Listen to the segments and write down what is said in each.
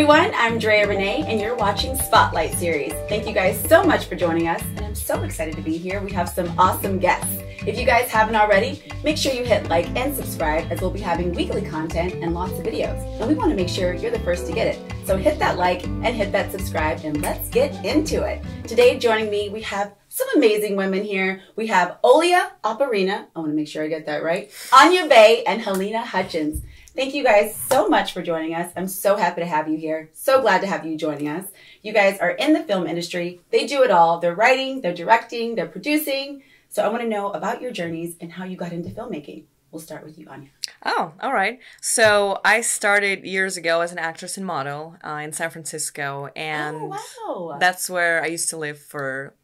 everyone, I'm Drea Renee and you're watching Spotlight Series. Thank you guys so much for joining us and I'm so excited to be here. We have some awesome guests. If you guys haven't already, make sure you hit like and subscribe as we'll be having weekly content and lots of videos. And we want to make sure you're the first to get it. So hit that like and hit that subscribe and let's get into it. Today joining me, we have some amazing women here. We have Olia Oparina, I want to make sure I get that right, Anya Bay and Halyna Hutchins. Thank you guys so much for joining us. I'm so happy to have you here. So glad to have you joining us. You guys are in the film industry. They do it all. They're writing, they're directing, they're producing. So I want to know about your journeys and how you got into filmmaking. We'll start with you, Anya. Oh, all right. So I started years ago as an actress and model in San Francisco. And oh, wow. That's where I used to live for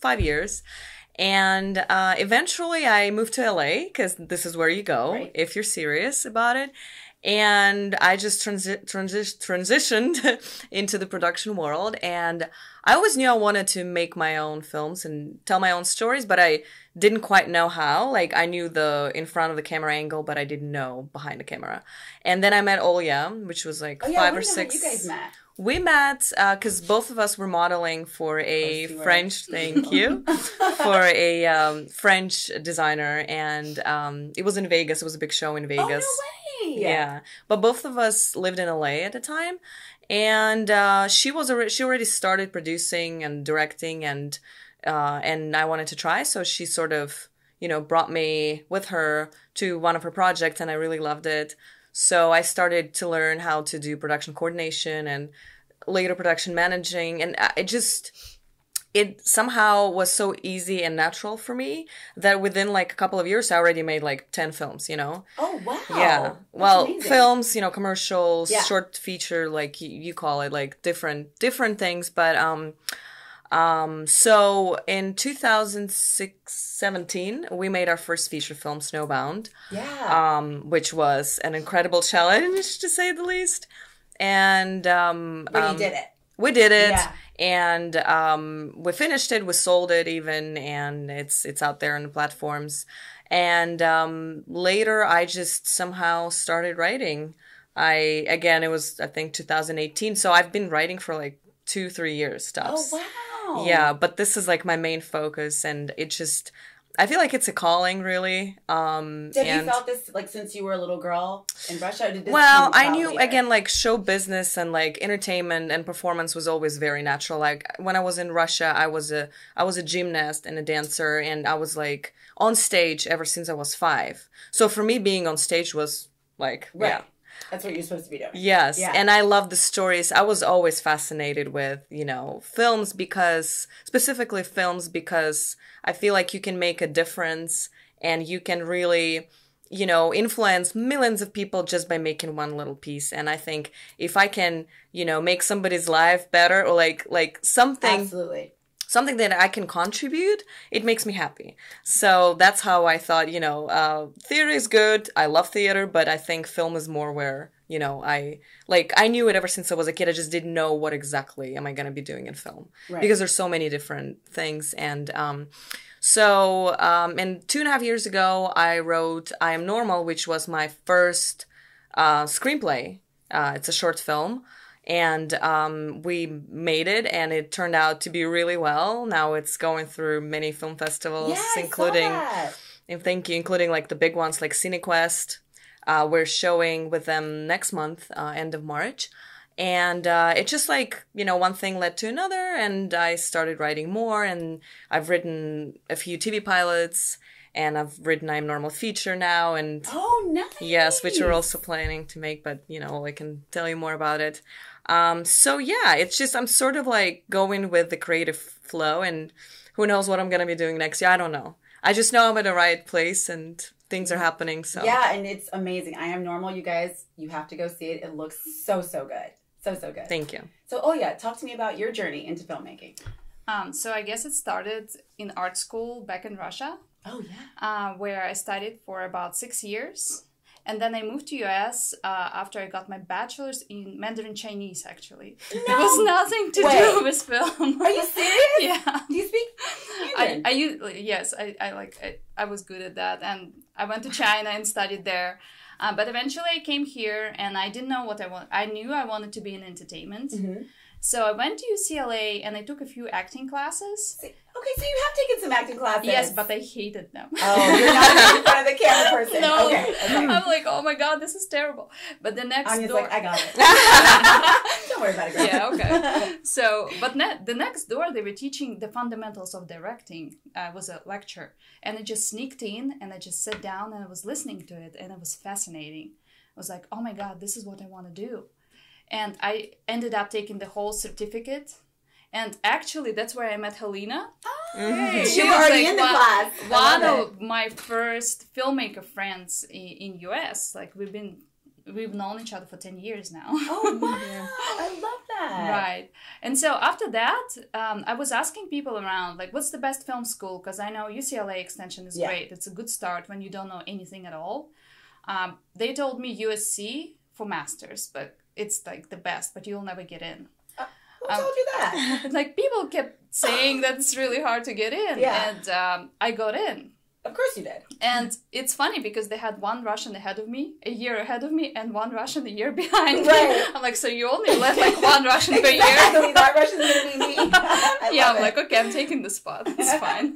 5 years. And eventually I moved to LA because this is where you go if you're serious about it. And I just transitioned into the production world. And I always knew I wanted to make my own films and tell my own stories, but I didn't quite know how. Like, I knew the in front of the camera angle, but I didn't know behind the camera. And then I met Olia, which was like 5 or 6. You guys met. We met because both of us were modeling for a French, thank you, for a French designer. And it was in Vegas. It was a big show in Vegas. Oh, no way. Yeah. But both of us lived in LA at the time. And she already started producing and directing, and I wanted to try. So she sort of, you know, brought me with her to one of her projects and I really loved it. So I started to learn how to do production coordination and later production managing. And it somehow was so easy and natural for me that within like a couple of years, I already made like 10 films, you know? Oh, wow. Yeah. That's amazing. Films, you know, commercials, short feature, like you call it, like different things. But, so in 2017, we made our first feature film, Snowbound, which was an incredible challenge to say the least. And, but you did it. We did it. Yeah. And, we finished it, we sold it even, and it's out there on the platforms. And, later I just somehow started writing. Again, it was, I think 2018. So I've been writing for like 2-3 years tops. Oh, wow. Yeah, but this is like my main focus and it just, I feel like it's a calling really. Have you felt this like since you were a little girl in Russia? Or did this well, I knew later? Again, like show business and like entertainment and performance was always very natural. Like when I was in Russia, I was a gymnast and a dancer and I was like on stage ever since I was 5. So for me being on stage was like, yeah. That's what you're supposed to be doing. Yes. Yeah. And I love the stories. I was always fascinated with, you know, films because, specifically films, because I feel like you can make a difference and you can really, you know, influence millions of people just by making one little piece. And I think if I can, you know, make somebody's life better or like something. Absolutely. Something that I can contribute, it makes me happy. So that's how I thought, you know, theater is good. I love theater, but I think film is more where, you know, I knew it ever since I was a kid. I just didn't know what exactly am I going to be doing in film because there's so many different things. And and 2.5 years ago, I wrote I Am Normal, which was my first screenplay. It's a short film. And we made it, and it turned out to be really well. Now it's going through many film festivals, including like the big ones like CineQuest. We're showing with them next month, end of March. And it's just like, you know, one thing led to another, and I started writing more, and I've written a few TV pilots. And I've written I Am Normal feature now. And oh, nice. Yes, which we're also planning to make. But, you know, I can tell you more about it. So, yeah, it's just I'm sort of like going with the creative flow. And who knows what I'm going to be doing next year. I don't know. I just know I'm at the right place and things are happening. So yeah, and it's amazing. I Am Normal, you guys. You have to go see it. It looks so, so good. So, so good. Thank you. So, Olia, talk to me about your journey into filmmaking. So I guess it started in art school back in Russia. Oh, yeah. Where I studied for about 6 years. And then I moved to US after I got my bachelor's in Mandarin Chinese, actually. No. It was nothing to do with film. Are you serious? Yeah. Do you speak Mandarin? Yes, I was good at that. And I went to China and studied there. But eventually I came here and I didn't know what I want. I knew I wanted to be in entertainment. Mm-hmm. So I went to UCLA and I took a few acting classes. Okay, so you have taken some acting classes. Yes, but I hated them. Oh, you're not in front of the camera person. No. Okay. I'm like, oh my God, this is terrible. But the next Anya's door... like, I got it. Don't worry about it, girl. Yeah, okay. So, but the next door, they were teaching the fundamentals of directing. It was a lecture. And I just sneaked in and I just sat down and I was listening to it. And it was fascinating. I was like, oh my God, this is what I want to do. And I ended up taking the whole certificate. And actually, that's where I met Halyna. Oh, mm-hmm. She was already like in the class. One of my first filmmaker friends in US. Like we've known each other for 10 years now. Oh, wow. Yeah. I love that. Right. And so after that, I was asking people around, like, what's the best film school? Because I know UCLA Extension is great. It's a good start when you don't know anything at all. They told me USC for masters, but it's like the best, but you'll never get in. Who told you that? Like, people kept saying that it's really hard to get in. Yeah. And I got in. Of course you did. And it's funny because they had one Russian ahead of me, a year ahead of me, and one Russian a year behind me. I'm like, so you only let like one Russian per year? That Russian's going to be me. Yeah, I'm like, okay, I'm taking the spot. It's fine.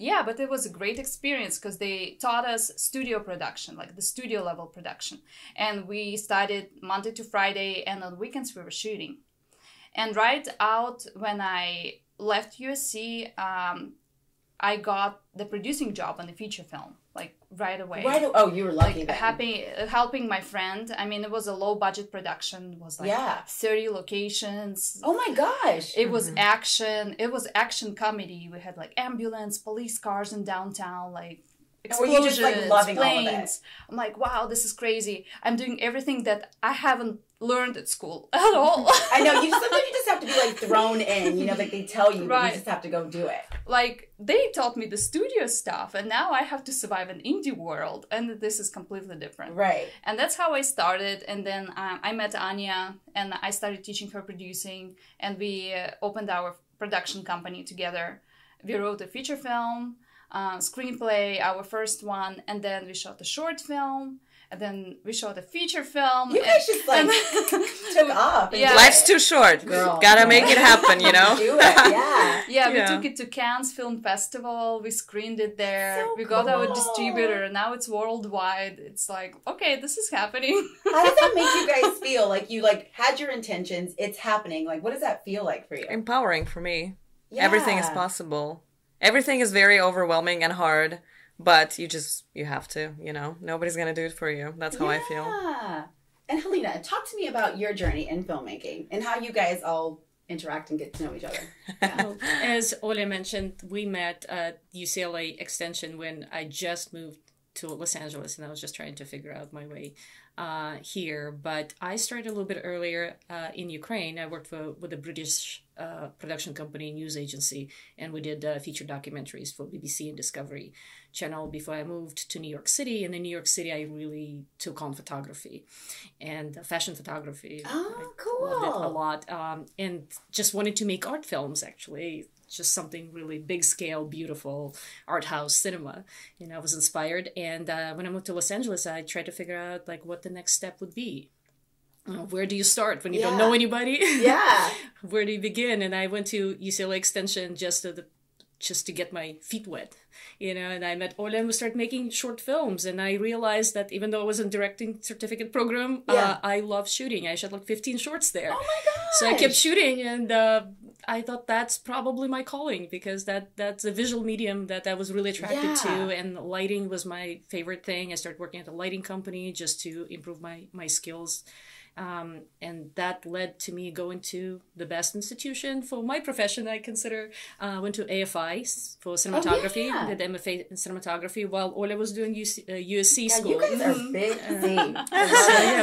Yeah, but it was a great experience because they taught us studio production, like the studio level production. And we started Monday to Friday, and on weekends we were shooting. And right out when I left USC, I got the producing job on the feature film, like right away. Oh, you were lucky. Like, helping my friend. I mean, it was a low budget production. It was like 30 locations. Oh my gosh. It was action. It was action comedy. We had like ambulance, police cars in downtown, like explosions, were you just, like, loving planes. All of it? I'm like, wow, this is crazy. I'm doing everything that I haven't learned at school at all. I know. Sometimes you just have to be like thrown in, you know, like they tell you, but you just have to go do it. Like they taught me the studio stuff and now I have to survive an indie world and this is completely different. Right. And that's how I started. And then I met Anya and I started teaching her producing and we opened our production company together. We wrote a feature film, screenplay, our first one, and then we shot a short film. And then we shot a feature film. You guys just like took off. Yeah. Life's too short. Girl, gotta make it happen, you know? Do it, yeah. Yeah, we took it to Cannes Film Festival. We screened it there. So we got our distributor. Now it's worldwide. It's like, okay, this is happening. How does that make you guys feel? Like you like had your intentions. It's happening. Like what does that feel like for you? Empowering for me. Yeah. Everything is possible. Everything is very overwhelming and hard. But you have to, you know, nobody's going to do it for you. That's how I feel. Yeah. And Halyna, talk to me about your journey in filmmaking and how you guys all interact and get to know each other. Yeah. As Olia mentioned, we met at UCLA Extension when I just moved to Los Angeles and I was just trying to figure out my way here. But I started a little bit earlier in Ukraine. I worked with a British production company, news agency, and we did feature documentaries for BBC and Discovery Channel before I moved to New York City. And in New York City, I really took on photography and fashion photography. Oh, cool. I loved it a lot. And just wanted to make art films, actually. Just something really big scale, beautiful, art house cinema. You know, I was inspired. And when I moved to Los Angeles, I tried to figure out like what the next step would be. Where do you start when you don't know anybody? Yeah. Where do you begin? And I went to UCLA Extension just to get my feet wet, you know, and I met Olia and we started making short films. And I realized that even though I was in directing certificate program, I love shooting. I shot like 15 shorts there. Oh my God! So I kept shooting and I thought that's probably my calling because that's a visual medium that I was really attracted to. And lighting was my favorite thing. I started working at a lighting company just to improve my skills. And that led to me going to the best institution for my profession, I consider. I went to AFI for cinematography, did MFA in cinematography, while Olia was doing USC school. You guys are busy.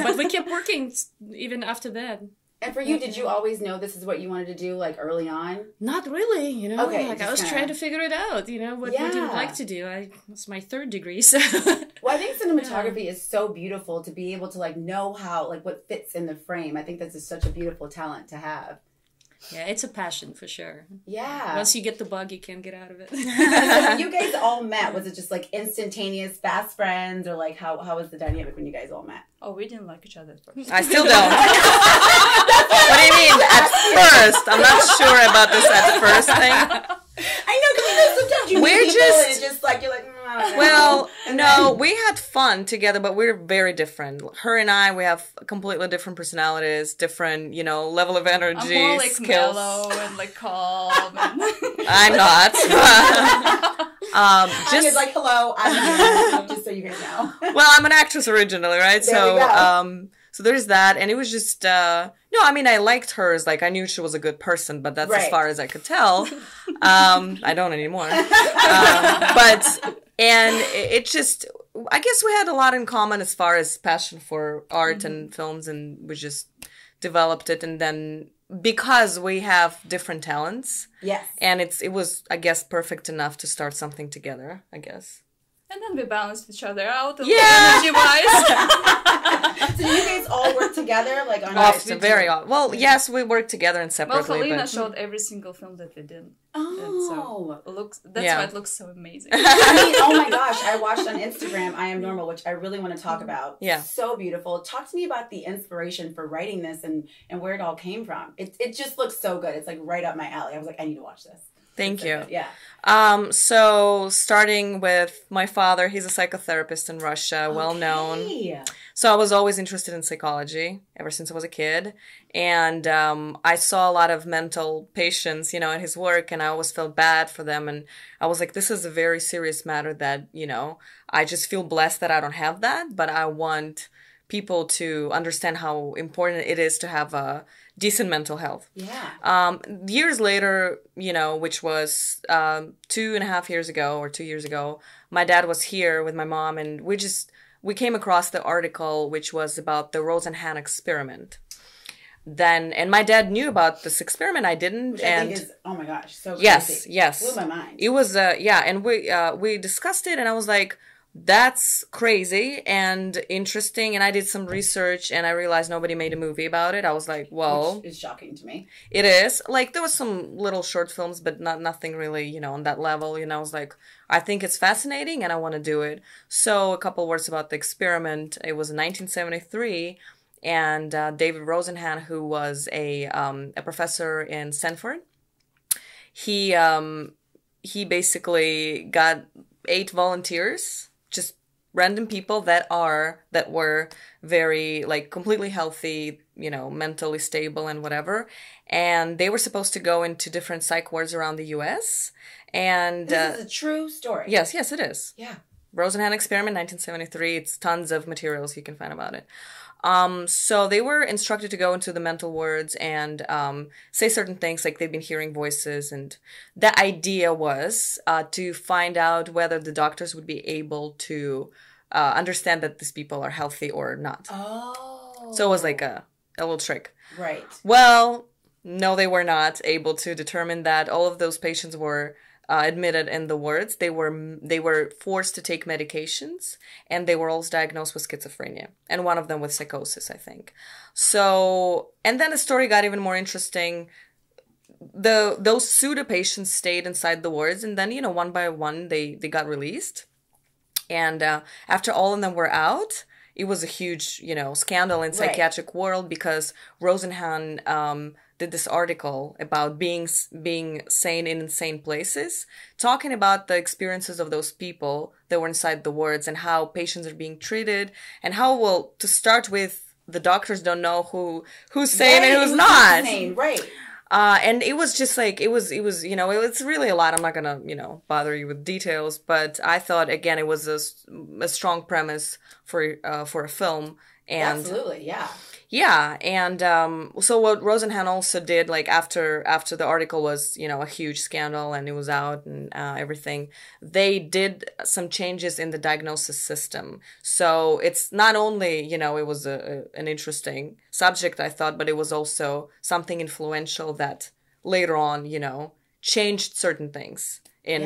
But we kept working even after that. And for you, did you always know this is what you wanted to do, like, early on? Not really, you know. Okay, like, I was trying to figure it out, you know, what you would like to do. It's my third degree, so. Well, I think cinematography is so beautiful to be able to, like, know how, like, what fits in the frame. I think that's such a beautiful talent to have. Yeah, it's a passion for sure. Yeah. Once you get the bug, you can't get out of it. So you guys all met. Was it just like instantaneous, fast friends, or like how was the dynamic when you guys all met? Oh, we didn't like each other at first. I still don't. What do you mean at first? I'm not sure about this at first thing. I know, because you know, sometimes you meet people and it's just like, you're like, well, no, we had fun together, but we're very different. Her and I, we have completely different personalities, different, you know, level of energy, I'm more like skills. Mellow and like calm. And I'm not. Just like, hello, I'm just so you guys know. Well, I'm an actress originally, right? So there's that, and it was just no. I mean, I liked hers. Like I knew she was a good person, but that's as far as I could tell. I don't anymore. It just, I guess we had a lot in common as far as passion for art and films, and we just developed it. And then because we have different talents, and it was I guess perfect enough to start something together. I guess. And then we balanced each other out energy-wise. So you guys all work together? Like on often. Well, yes, we work together and separately. Well, Halyna showed every single film that we did. Oh. So that's why it looks so amazing. I mean, oh my gosh, I watched on Instagram I Am Normal, which I really want to talk about. Yeah. So beautiful. Talk to me about the inspiration for writing this and where it all came from. It just looks so good. It's like right up my alley. I was like, I need to watch this. Thank you. Yeah. So starting with my father, he's a psychotherapist in Russia, well known. So I was always interested in psychology ever since I was a kid. And I saw a lot of mental patients, you know, in his work, and I always felt bad for them. And I was like, this is a very serious matter that, you know, I just feel blessed that I don't have that, but I want people to understand how important it is to have a decent mental health. Yeah. Years later, you know, which was 2.5 years ago, my dad was here with my mom, and we came across the article, which was about the Rosenhan experiment. And my dad knew about this experiment. I didn't. Which I think is, oh my gosh, so crazy. Yes. Blew my mind. It was and we discussed it, and I was like, that's crazy and interesting. And I did some research, and I realized nobody made a movie about it. I was like, well... Which is shocking to me. It is. Like, there was some little short films, but nothing really, you know, on that level. And I was like, I think it's fascinating, and I want to do it. So a couple words about the experiment. It was 1973, and David Rosenhan, who was a professor in Stanford, he basically got 8 volunteers, just random people that were very, like, completely healthy, you know, mentally stable and whatever, and they were supposed to go into different psych wards around the US. And this is a true story. Yes, it is. Yeah. Rosenhan experiment, 1973. It's tons of materials you can find about it. So they were instructed to go into the mental wards and say certain things, like they've been hearing voices. And the idea was to find out whether the doctors would be able to understand that these people are healthy or not. Oh. So it was like a little trick. Right. Well, no, they were not able to determine that. All of those patients were... admitted in the wards. They were forced to take medications, and they were all diagnosed with schizophrenia, and one of them with psychosis, I think. So, and then the story got even more interesting. Those pseudo patients stayed inside the wards, and then, you know, one by one they got released, and after all of them were out, it was a huge, you know, scandal in psychiatric world, because Rosenhan did this article about being sane in insane places, talking about the experiences of those people that were inside the wards and how patients are being treated, and how, well, to start with, the doctors don't know who's sane and who's not. Insane. Right. And it was just like, it was, you know, it's really a lot. I'm not going to, you know, bother you with details, but I thought, again, it was a strong premise for a film. And absolutely. Yeah. Yeah. And so what Rosenhan also did, like after the article was, you know, a huge scandal and it was out and everything, they did some changes in the diagnosis system. So it's not only, you know, it was an interesting subject, I thought, but it was also something influential that later on, you know, changed certain things in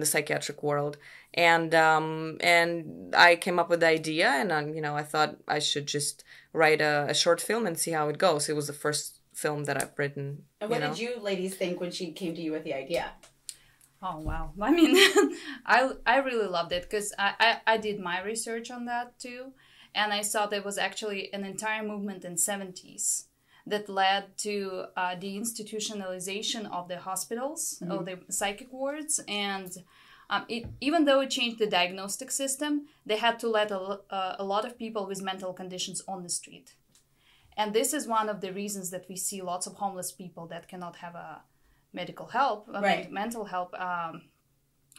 the psychiatric world. And I came up with the idea, and, you know, I thought I should just write a short film and see how it goes. It was the first film that I've written. And what did you ladies think when she came to you with the idea? Oh, wow. I mean, I really loved it because I did my research on that too. And I saw there was actually an entire movement in the 70s that led to the institutionalization of the hospitals, mm-hmm. of the psychic wards. And even though it changed the diagnostic system, they had to let a lot of people with mental conditions on the street. And this is one of the reasons that we see lots of homeless people that cannot have a medical help, mental help,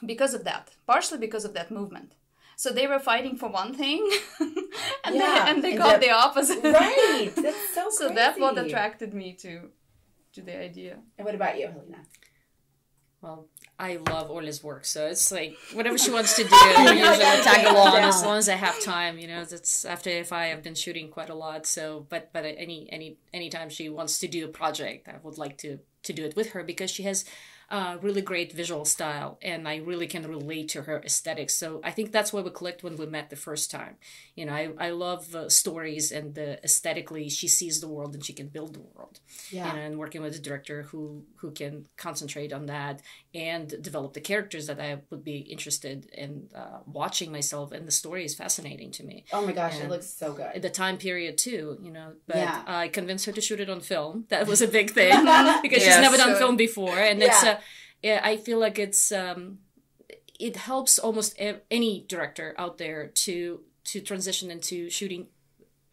because of that, partially because of that movement. So they were fighting for one thing, and they got the opposite. Right, that's so crazy. So that's what attracted me to the idea. And what about you, Halyna? Well, I love Olia's work, so it's like whatever she wants to do, I'll tag along as long as I have time. You know, that's after AFI, I've been shooting quite a lot. So, but any time she wants to do a project, I would like to do it with her because she has. Really great visual style, and I really can relate to her aesthetics. So I think that's why we clicked when we met the first time. You know, I love stories, and aesthetically she sees the world and she can build the world. Yeah. And working with a director who can concentrate on that and develop the characters that I would be interested in watching myself. And the story is fascinating to me. Oh my gosh, and it looks so good. The time period too, you know. But yeah. I convinced her to shoot it on film. That was a big thing because she's never done film before, and it's a yeah, I feel like it's it helps almost any director out there to transition into shooting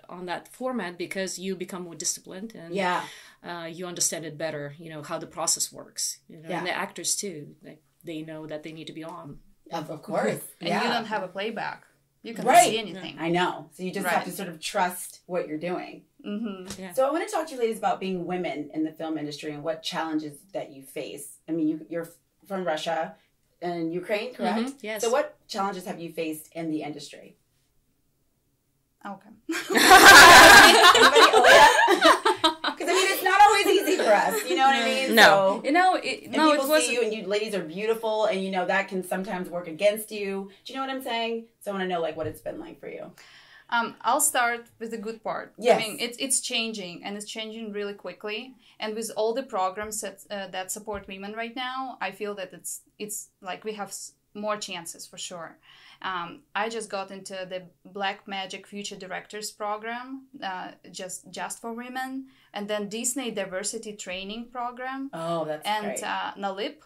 on that format because you become more disciplined and you understand it better. You know how the process works. You know, and the actors too. Like, they know that they need to be on. Of course, and you don't have a playback. You can't see anything. Yeah. I know. So you just have to sort of trust what you're doing. Mm-hmm. Yeah. So I want to talk to you ladies about being women in the film industry and what challenges that you face. I mean, you're from Russia and Ukraine, correct? Mm-hmm. Yes. So what challenges have you faced in the industry? Okay. Because I mean, it's not always easy for us. You know what I mean? No. So, you know, people see you and you ladies are beautiful, and you know that can sometimes work against you. Do you know what I'm saying? So I want to know like what it's been like for you. I'll start with the good part. Yes. I mean, it's changing, and it's changing really quickly. And with all the programs that support women right now, I feel that it's like we have more chances for sure. I just got into the Black Magic Future Directors Program, just for women, and then Disney Diversity Training Program. Oh, that's great. And NALIP,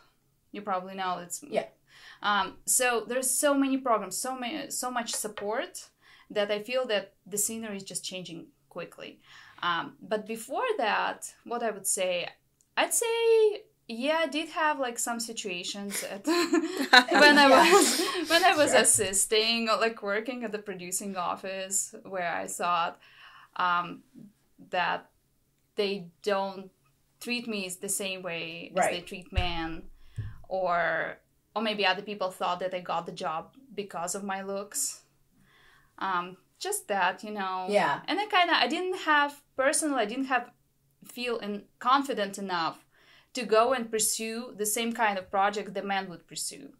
you probably know it's so there's so many programs, so much support. That I feel that the scenery is just changing quickly. But before that, what I would say, I'd say, I did have like some situations when I was assisting or like working at the producing office where I thought that they don't treat me the same way as they treat men, or maybe other people thought that I got the job because of my looks. Just that, you know. Yeah. And I didn't feel confident enough to go and pursue the same kind of project the man would pursue.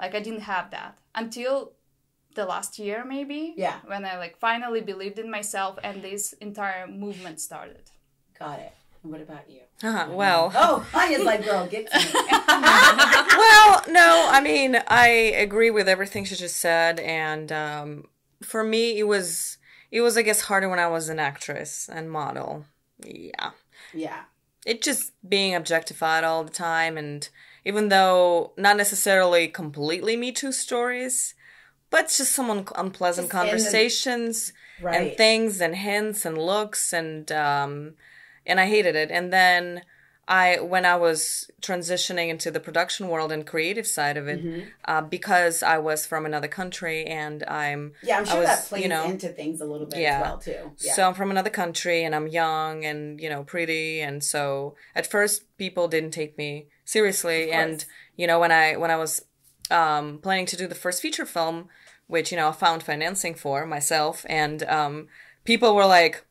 Like I didn't have that until the last year, maybe. Yeah. When I like finally believed in myself and this entire movement started. Got it. What about you? Well. Oh, Anya's like, girl, get to me. Well, no, I mean, I agree with everything she just said, and for me, it was I guess harder when I was an actress and model. Yeah. Yeah. It just being objectified all the time, and even though not necessarily completely Me Too stories, but just some unpleasant conversations and things and hints and looks, and I hated it. And then when I was transitioning into the production world and creative side of it, because I was from another country and I'm sure that plays into things a little bit as well too. Yeah. So I'm from another country and I'm young and, you know, pretty. And so at first people didn't take me seriously. And, you know, when I was planning to do the first feature film, which, you know, I found financing for myself, and people were like,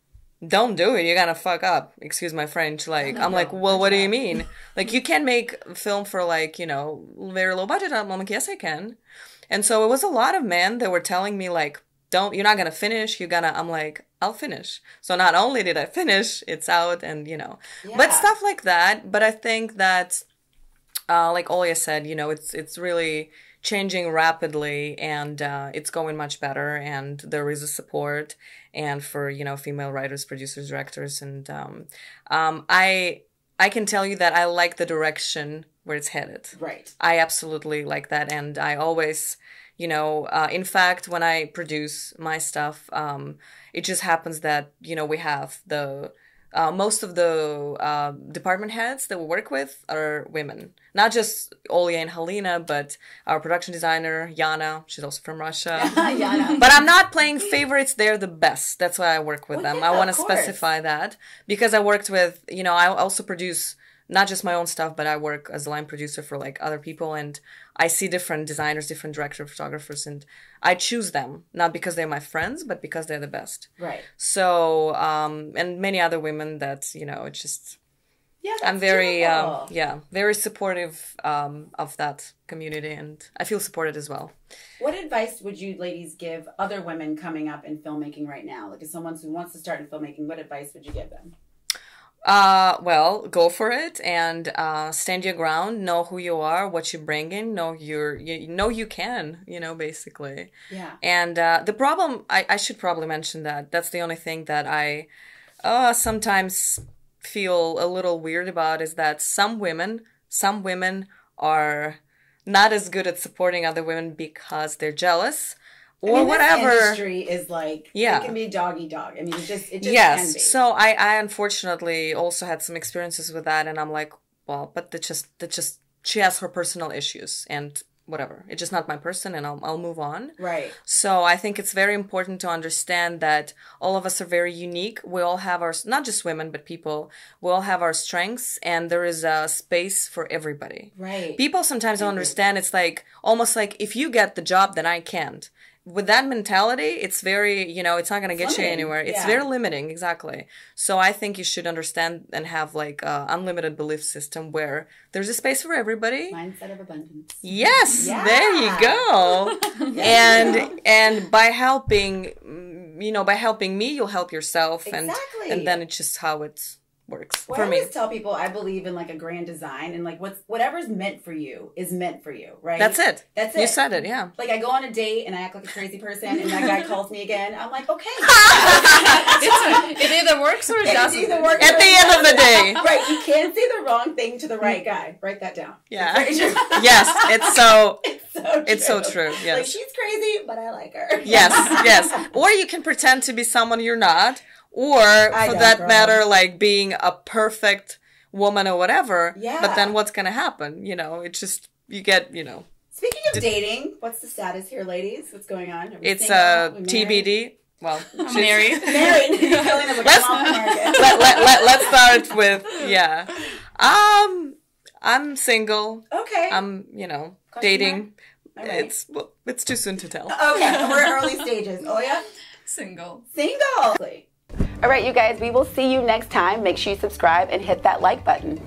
don't do it, you're gonna fuck up. Excuse my French. Like, I'm like, well, what do you mean? Like, you can't make a film for like, you know, very low budget. I'm like, yes, I can. And so it was a lot of men that were telling me like, you're not gonna finish. I'm like, I'll finish. So not only did I finish, it's out and, you know, but stuff like that. But I think that, like Olia said, you know, it's really changing rapidly and it's going much better. And there is a support and for, you know, female writers, producers, directors. And I can tell you that I like the direction where it's headed. Right. I absolutely like that. And I always... You know, in fact, when I produce my stuff, it just happens that, you know, we have the, most of the department heads that we work with are women. Not just Olia and Halyna, but our production designer, Yana. She's also from Russia. Yana. But I'm not playing favorites. They're the best. That's why I work with them. Yeah, I want to specify that because I worked with, you know, I also produce not just my own stuff, but I work as a line producer for like other people, and I see different designers, different directors, photographers, and I choose them not because they're my friends, but because they're the best. Right. So, and many other women that, you know, it's just, yeah, I'm very, very supportive of that community, and I feel supported as well. What advice would you ladies give other women coming up in filmmaking right now? Like, if someone who wants to start in filmmaking, what advice would you give them? Well, go for it and stand your ground, know who you are, what you bring in, know you can, you know, basically. Yeah. And the problem, I should probably mention that's the only thing that I sometimes feel a little weird about, is that some women are not as good at supporting other women because they're jealous. Or I mean, whatever. This industry is like, it can be doggy dog. I mean, it just can be. So I unfortunately also had some experiences with that, and I'm like, well, but that just she has her personal issues and whatever. It's just not my person, and I'll move on. Right. So I think it's very important to understand that all of us are very unique. We all have our, not just women, but people. We all have our strengths, and there is a space for everybody. Right. People sometimes don't understand. It's like almost like if you get the job, then I can't. With that mentality, it's very, you know, it's not going to get you anywhere. It's very limiting, exactly. So I think you should understand and have like an unlimited belief system where there's a space for everybody. Mindset of abundance. Yes, there you go. And by helping, you know, by helping me, you'll help yourself. Exactly. And then it's just how it's. Works for me. I always tell people I believe in like a grand design, and like whatever's meant for you is meant for you, right? That's it. You said it, yeah. Like I go on a date and I act like a crazy person, and that guy calls me again. I'm like, okay. It either works or it doesn't. At the end of the day, right? You can't say the wrong thing to the right guy. Write that down. Yeah. Yes, it's so. It's so true. Yes. Like she's crazy, but I like her. Yes. Or you can pretend to be someone you're not. Or, for that matter, like being a perfect woman or whatever. Yeah. But then what's going to happen? You know, it's just, you get, you know. Speaking of dating, what's the status here, ladies? What's going on? It's a TBD. Well, she's married. Let's start with, yeah. I'm single. Okay. I'm, you know, dating. Right. It's too soon to tell. Okay, we're in early stages. Oh, yeah? Single. All right, you guys, we will see you next time. Make sure you subscribe and hit that like button.